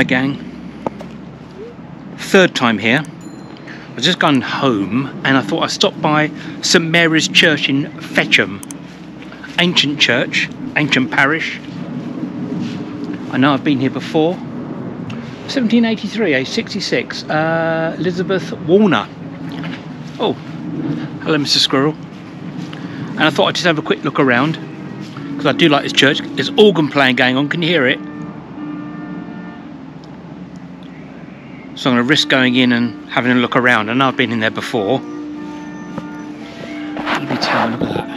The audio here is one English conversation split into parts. Hi gang, third time here. I've just gone home and I thought I'd stop by St Mary's Church in Fetcham. Ancient church, ancient parish. I know I've been here before. 1783, age 66, Elizabeth Warner. Oh, hello Mr Squirrel. And I thought I'd just have a quick look around because I do like this church. There's organ playing going on, can you hear it? So I'm going to risk going in and having a look around. I know I've been in there before. Let me tell you, look at that.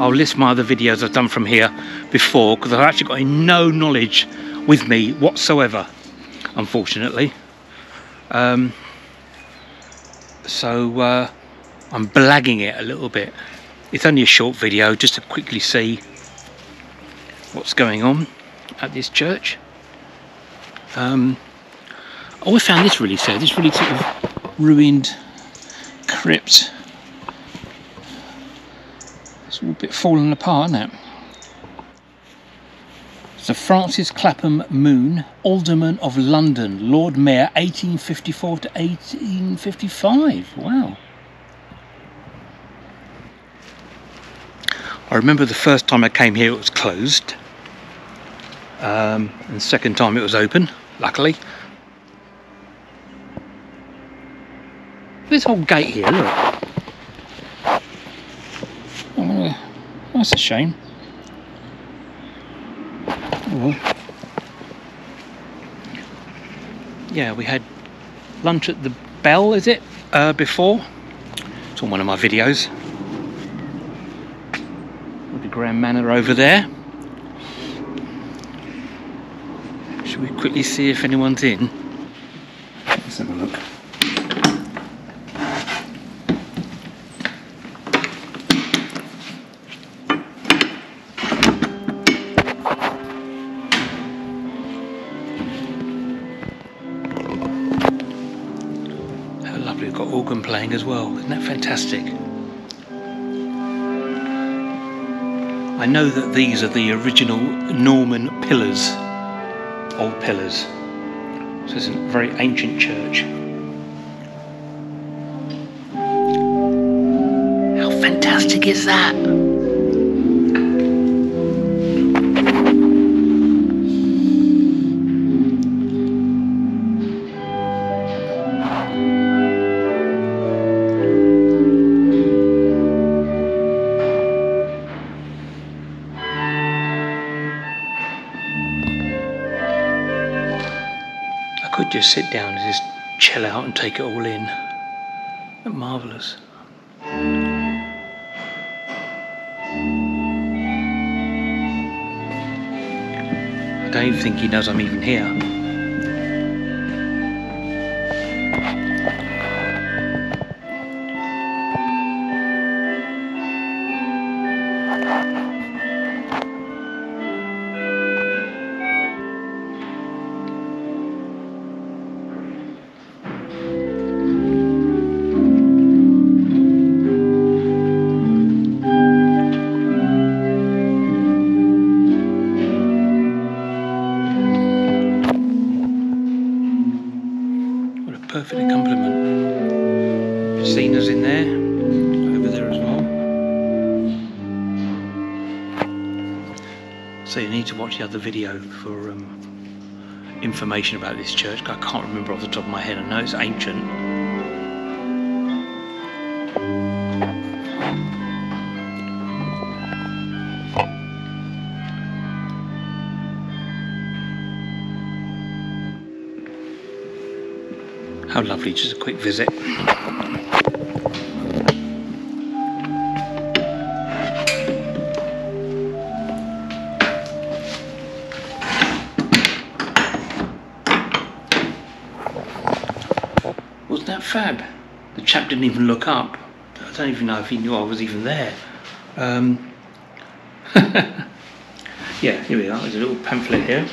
I'll list my other videos I've done from here before because I've actually got no knowledge with me whatsoever, unfortunately. So I'm blagging it a little bit. It's only a short video just to quickly see what's going on at this church. I always found this really sad, this really sort of ruined crypt. It's all a bit fallen apart, isn't it? Sir Francis Clapham Moon, Alderman of London, Lord Mayor 1854 to 1855. Wow. I remember the first time I came here it was closed, and the second time it was open, luckily. This whole gate here, look. Oh, that's a shame. Oh. Yeah, we had lunch at the Bell, is it? Before. It's on one of my videos. Grand Manor over there. Should we quickly see if anyone's in? Let's have a look. How lovely, we've got organ playing as well. Isn't that fantastic? I know that these are the original Norman pillars, old pillars. So it's a very ancient church. How fantastic is that? Just sit down and just chill out and take it all in. Marvellous. I don't even think he knows I'm even here. Perfect accompaniment. Piscina's in there, over there as well. So you need to watch the other video for information about this church. I can't remember off the top of my head. I know it's ancient. How lovely, just a quick visit. Wasn't that fab? The chap didn't even look up. I don't even know if he knew I was even there. Yeah, here we are, there's a little pamphlet here.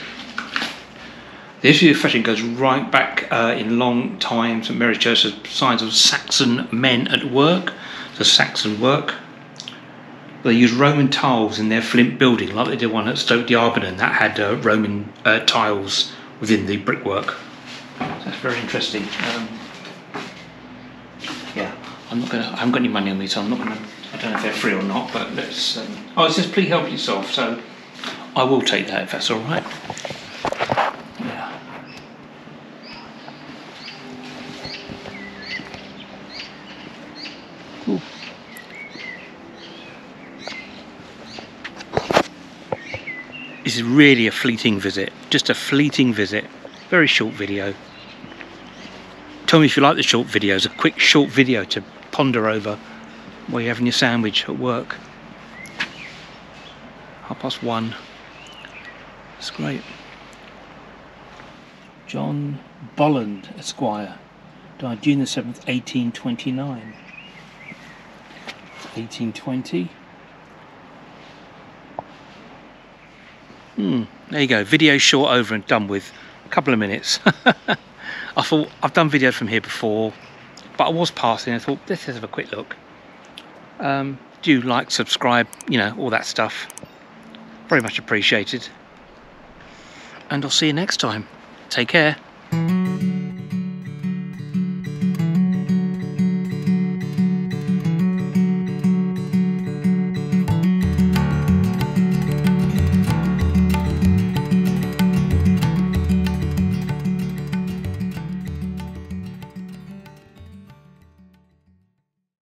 The history of Fetcham goes right back in long time. St Mary's Church has signs of Saxon men at work, the Saxon work. They used Roman tiles in their flint building, like they did one at Stoke d'Arbenen that had Roman tiles within the brickwork. So that's very interesting. Yeah, I haven't got any money on these, so I'm not going to. I don't know if they're free or not, but let's. Oh, it says please help yourself. So I will take that if that's all right. Yeah. Cool. This is really a fleeting visit, just a fleeting visit. Very short video. Tell me if you like the short videos, a quick short video to ponder over while you're having your sandwich at work. 1:30. It's great. John Bolland Esquire died June the 7th, 1829. 1820. There you go, video short, over and done with, a couple of minutes. I thought, I've done video from here before, but I was passing, I thought, let's have a quick look. Do like, subscribe, you know, all that stuff. Very much appreciated. And I'll see you next time. Take care.